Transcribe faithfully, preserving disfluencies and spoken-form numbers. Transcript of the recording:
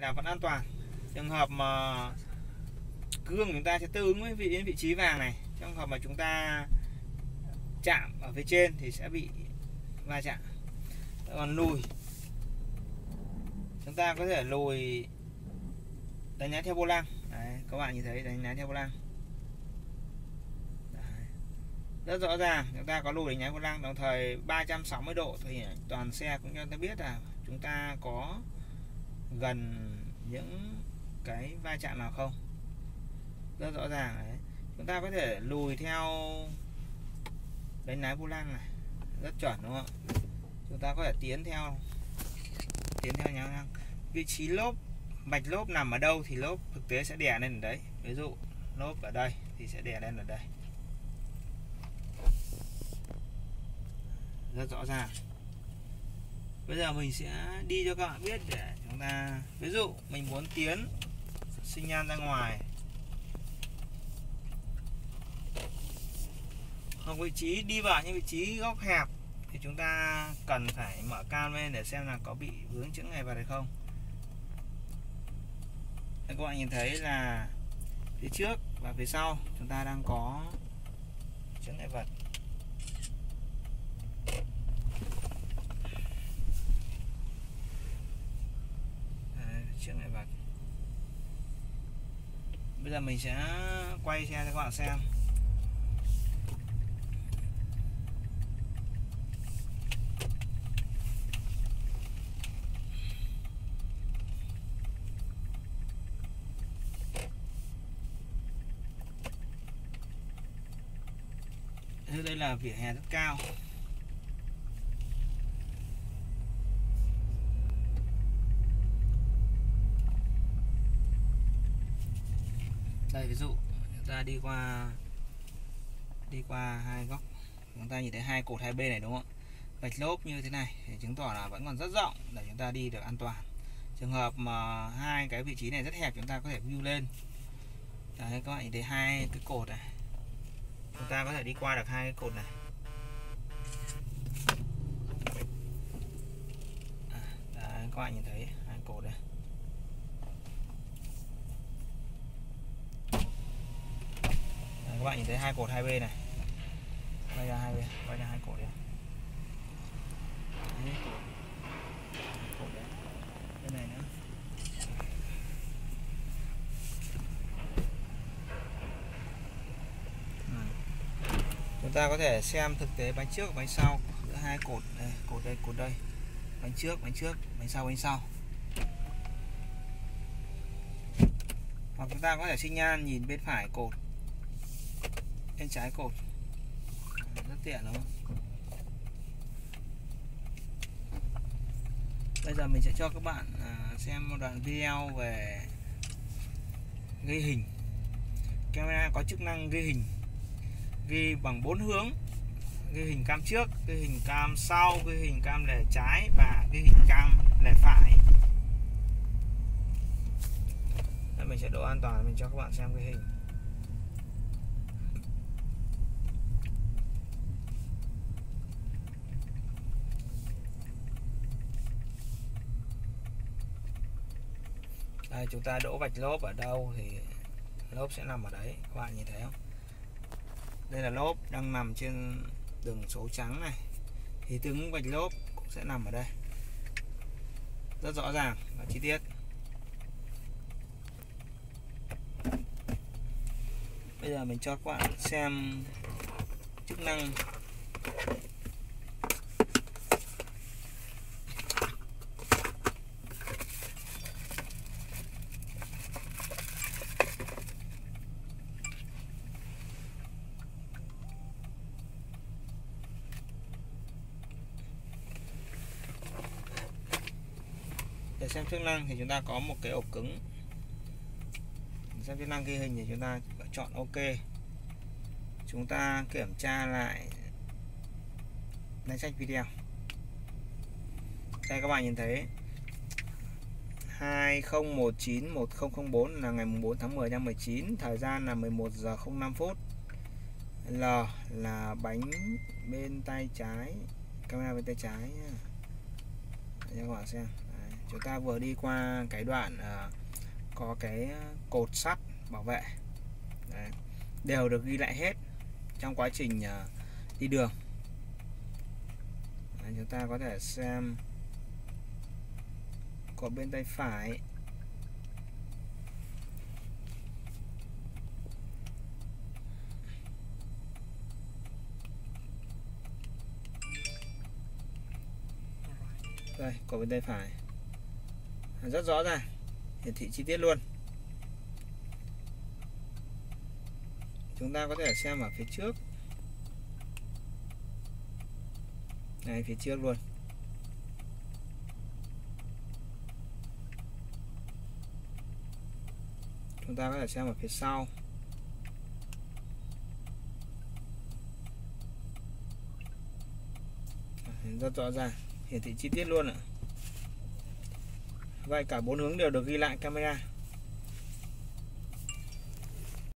này là vẫn an toàn. Trường hợp mà gương chúng ta sẽ tương ứng với vị vị trí vàng này, trong trường hợp mà chúng ta chạm ở phía trên thì sẽ bị va chạm. Còn lùi, chúng ta có thể lùi đánh lái theo vô lăng. Đấy, các bạn nhìn thấy đánh lái theo vô lăng. Đấy, rất rõ ràng chúng ta có lùi đánh lái vô lăng, đồng thời ba trăm sáu mươi độ thì toàn xe cũng cho ta biết là chúng ta có gần những cái va chạm nào không. Rất rõ ràng đấy. Chúng ta có thể lùi theo đánh lái vô lăng này, rất chuẩn đúng không? Chúng ta có thể tiến theo tiến theo nhá lăng. Vị trí lốp, mạch lốp nằm ở đâu thì lốp thực tế sẽ đè lên ở đấy. Ví dụ lốp ở đây thì sẽ đè lên ở đây. Rất rõ ràng. Bây giờ mình sẽ đi cho các bạn biết để chúng ta, ví dụ mình muốn tiến sinh nhan ra ngoài, hoặc vị trí đi vào những vị trí góc hẹp thì chúng ta cần phải mở cam lên để xem là có bị vướng chướng ngại vật hay không. Các bạn nhìn thấy là phía trước và phía sau chúng ta đang có chướng ngại vật. Bây giờ mình sẽ quay xe cho các bạn xem. Đây là vỉa hè rất cao. Đây, ví dụ chúng ta đi qua đi qua hai góc, chúng ta nhìn thấy hai cột hai bên này đúng không? Vạch lốp như thế này thì chứng tỏ là vẫn còn rất rộng để chúng ta đi được an toàn. Trường hợp mà hai cái vị trí này rất hẹp, chúng ta có thể view lên. Đấy, các bạn nhìn thấy hai cái cột này, chúng ta có thể đi qua được hai cái cột này. Đấy, các bạn nhìn thấy hai cột này. Các bạn nhìn thấy hai cột hai bên này, quay ra hai bên, quay ra hai cột đây. Đấy, cột. Cột đấy. Bên này nữa. À. Chúng ta có thể xem thực tế bánh trước, bánh sau giữa hai cột đây, cột đây, cột đây, bánh trước, bánh trước, bánh sau, bánh sau. Hoặc chúng ta có thể sinh nhan nhìn bên phải cột, bên trái cột, rất tiện đúng không? Bây giờ mình sẽ cho các bạn xem một đoạn video về ghi hình. Camera có chức năng ghi hình, ghi bằng bốn hướng: ghi hình cam trước, ghi hình cam sau, ghi hình cam lề trái và ghi hình cam lề phải. Đây, mình sẽ độ an toàn, mình cho các bạn xem ghi hình. Đây, chúng ta đỗ vạch lốp ở đâu thì lốp sẽ nằm ở đấy, các bạn nhìn thấy không? Đây là lốp đang nằm trên đường số trắng này, thì tương ứng vạch lốp cũng sẽ nằm ở đây, rất rõ ràng và chi tiết. Bây giờ mình cho các bạn xem chức năng xem chức năng. Thì chúng ta có một cái ổ cứng. Xem chức năng ghi hình thì chúng ta chọn OK. Chúng ta kiểm tra lại danh sách video. Đây, các bạn nhìn thấy hai không một chín một không không bốn là ngày bốn tháng mười năm mười chín, thời gian là mười một giờ không năm phút. L là bánh bên tay trái, camera bên tay trái. Để cho các bạn xem. Đấy. Chúng ta vừa đi qua cái đoạn uh, có cái cột sắt bảo vệ. Đấy, đều được ghi lại hết trong quá trình uh, đi đường. Đấy, chúng ta có thể xem cột bên tay phải. Đây, cột bên tay phải rất rõ ràng, hiển thị chi tiết luôn. Chúng ta có thể xem ở phía trước này, phía trước luôn. Chúng ta có thể xem ở phía sau. Rất rõ ràng, hiển thị chi tiết luôn ạ. Vậy cả bốn hướng đều được ghi lại camera.